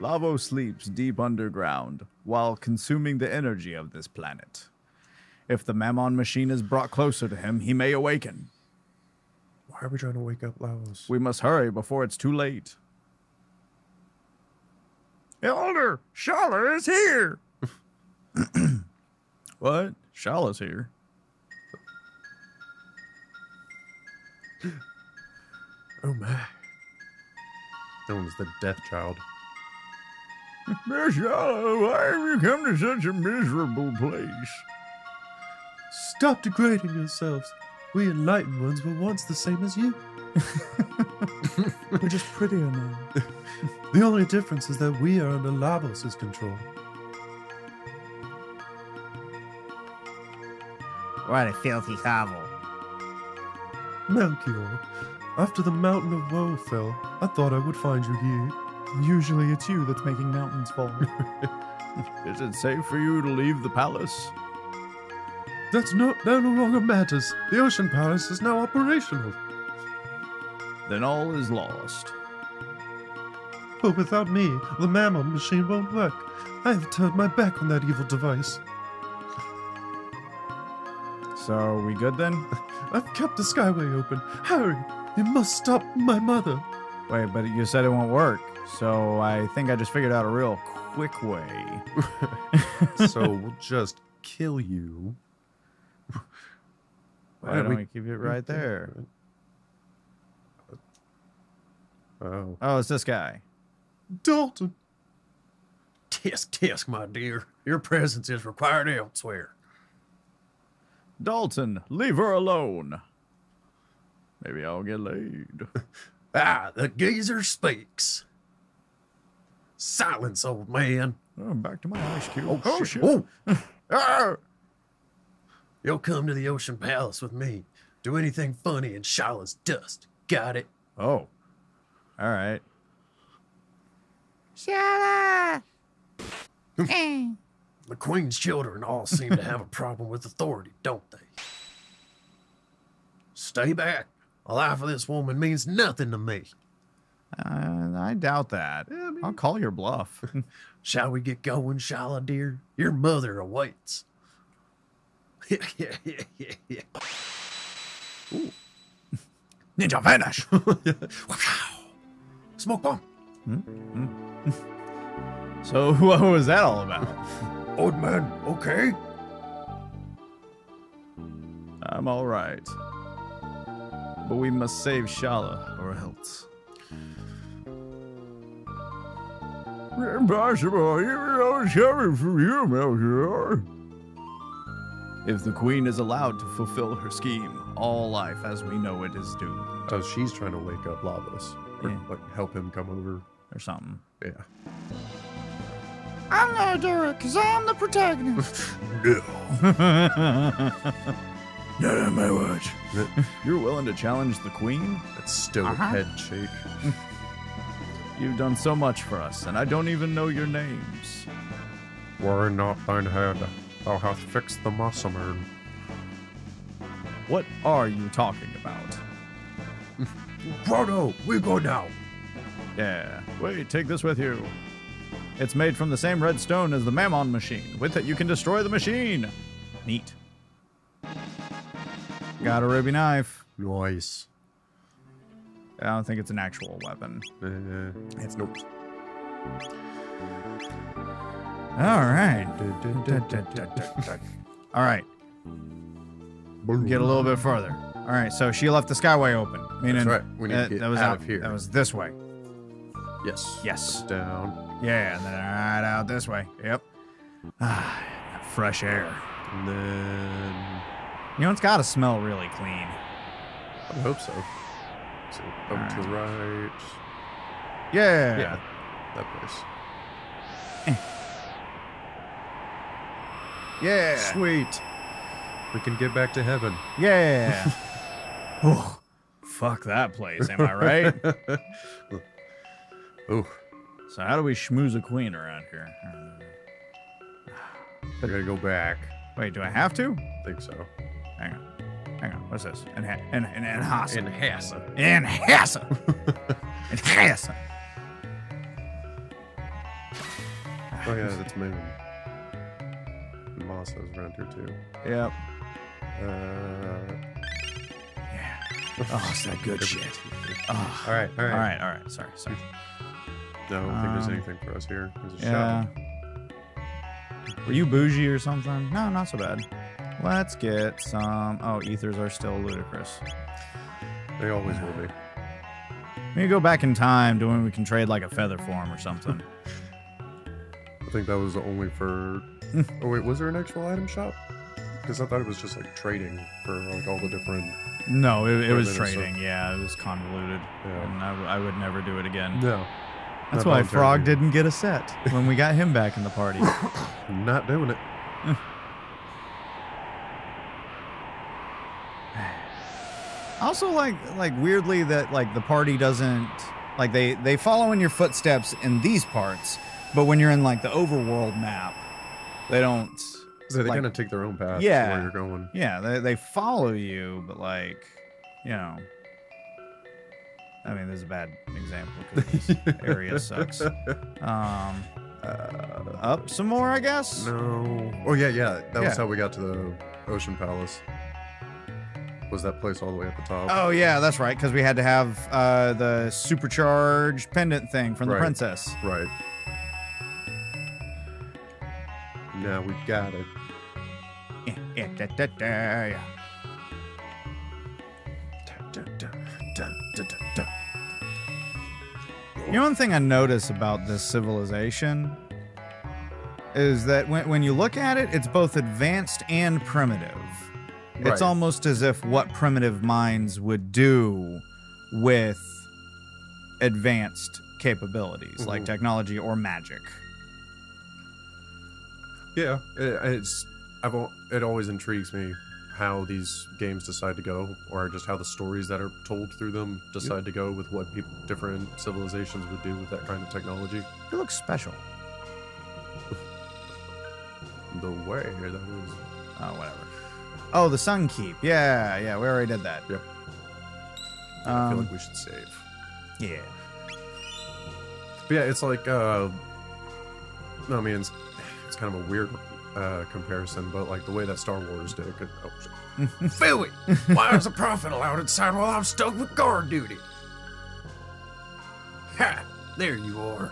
Lavos sleeps deep underground while consuming the energy of this planet. If the Mammon Machine is brought closer to him, he may awaken. Why are we trying to wake up Lavos? We must hurry before it's too late. Elder, Schala is here! What? Shala's here? Oh my. That one's the death child. Miss Schala, why have you come to such a miserable place? Stop degrading yourselves. We enlightened ones were once the same as you. We're just prettier now. The only difference is that we are under Lavos' control. What a filthy hovel. Melchior, after the mountain of woe fell, I thought I would find you here. Usually it's you that's making mountains fall. Is it safe for you to leave the palace? That's no longer matters. The Ocean Palace is now operational. Then all is lost. But without me, the Mammon Machine won't work. I have turned my back on that evil device. So, are we good then? I've kept the skyway open. Hurry! You must stop my mother. Wait, but you said it won't work. So, I think I just figured out a real quick way. So, we'll just kill you. Why don't we keep it right there? Oh. Oh, it's this guy. Dalton. Tisk, tisk, my dear. Your presence is required elsewhere. Dalton, leave her alone. Maybe I'll get laid. Ah, the geezer speaks. Silence, old man. Oh, back to my ice cube. Oh, oh shit. Oh. Ah! You'll come to the Ocean Palace with me. Do anything funny in Shala's dust. Got it? Oh. All right. Schala! The Queen's children all seem to have a problem with authority, don't they? Stay back. The life of this woman means nothing to me. I doubt that. Yeah, I mean, I'll call your bluff. Shall we get going, Schala, dear? Your mother awaits. Yeah. Ooh. Ninja vanish! Smoke bomb! So, what was that all about? Old man, okay? I'm alright. But we must save Schala or else. Impossible, even though it's coming from you, Melchior. If the Queen is allowed to fulfill her scheme, all life as we know it is doomed. Oh, she's trying to wake up Lavos. Or, yeah. Like, help him come over. Or something. Yeah. I'm gonna do it, because I'm the protagonist. No. Not on my watch. You're willing to challenge the Queen? That stoic head shake. You've done so much for us, and I don't even know your names. Worry not thine head. Thou hast fixed the muscleman. What are you talking about? Frodo, we go now. Yeah. Wait, take this with you. It's made from the same red stone as the Mammon Machine. With it, you can destroy the machine. Neat. Got a ruby knife. Nice. I don't think it's an actual weapon. It's nope. All right. All right. Get a little bit further. All right, so she left the skyway open. Meaning that's right. We need to get out of here. That was this way. Yes. Yes. Down. Yeah, and then right out this way. Yep. Ah, fresh air. And then... You know, it's got to smell really clean. I hope so. So up right. To right. Yeah. Yeah. That place. Yeah. Sweet. We can get back to heaven. Yeah. Oh, fuck that place. Am I right? Oh. So how do we schmooze a queen around here? I gotta go back. Wait, do I have to? I think so. Hang on. Hang on. What's this? Enhassa. Enhassa. Enhassa. Oh yeah, it's moving. Moss is around here too. Yep. Yeah. Oh, it's that good shit. Oh. All right. Sorry. No, I don't think there's anything for us here. There's a shop. Were you bougie or something? No, not so bad. Let's get some. Oh, ethers are still ludicrous. They always will be. Maybe go back in time to when we can trade like a feather form or something. I think that was the only for. Oh wait, was there an actual item shop? Because I thought it was just like trading for like all the different. No, it was trading. So... yeah, it was convoluted, and I would never do it again. No. That's why Frog didn't get a set when we got him back in the party. Not doing it. Also, like weirdly that like the party doesn't like they follow in your footsteps in these parts, but when you're in like the overworld map, they don't. So they like, kind of take their own path. Yeah, where you're going. Yeah, they follow you, but like, you know. I mean, this is a bad example because this area sucks. Up some more, I guess? No. Oh, yeah. That was how we got to the Ocean Palace. Was that place all the way at the top? Oh, yeah, that's right, because we had to have the supercharged pendant thing from the princess. Right. Now we've got it. Yeah. You know, one thing I notice about this civilization is that when you look at it, it's both advanced and primitive. Right. It's almost as if what primitive minds would do with advanced capabilities, like technology or magic. Yeah, it always intrigues me how these games decide to go, or just how the stories that are told through them decide to go with what different civilizations would do with that kind of technology. You look special. The way that is. Oh, whatever. Oh, the Sun Keep. Yeah, we already did that. Yeah. I feel like we should save. Yeah. But yeah, it's like, I mean, it's kind of a weird comparison, but like the way that Star Wars did it. Oh, Philly, why is a prophet allowed inside while I'm stuck with guard duty? Ha! There you are.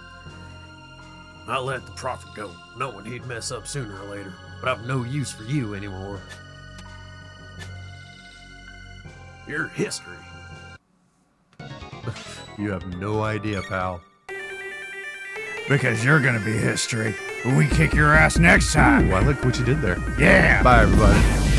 I let the prophet go, knowing he'd mess up sooner or later, but I've no use for you anymore. Your history. You have no idea, pal. Because you're gonna be history. We kick your ass next time. Ooh, I like what you did there. Yeah. Bye, everybody.